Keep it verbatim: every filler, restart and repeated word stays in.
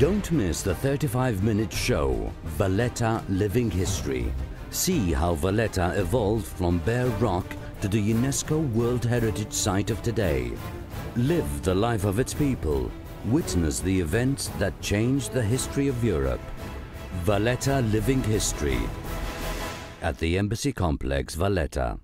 Don't miss the thirty-five minute show, Valletta Living History. See how Valletta evolved from bare rock to the UNESCO World Heritage Site of today. Live the life of its people. Witness the events that changed the history of Europe. Valletta Living History at the Embassy Complex, Valletta.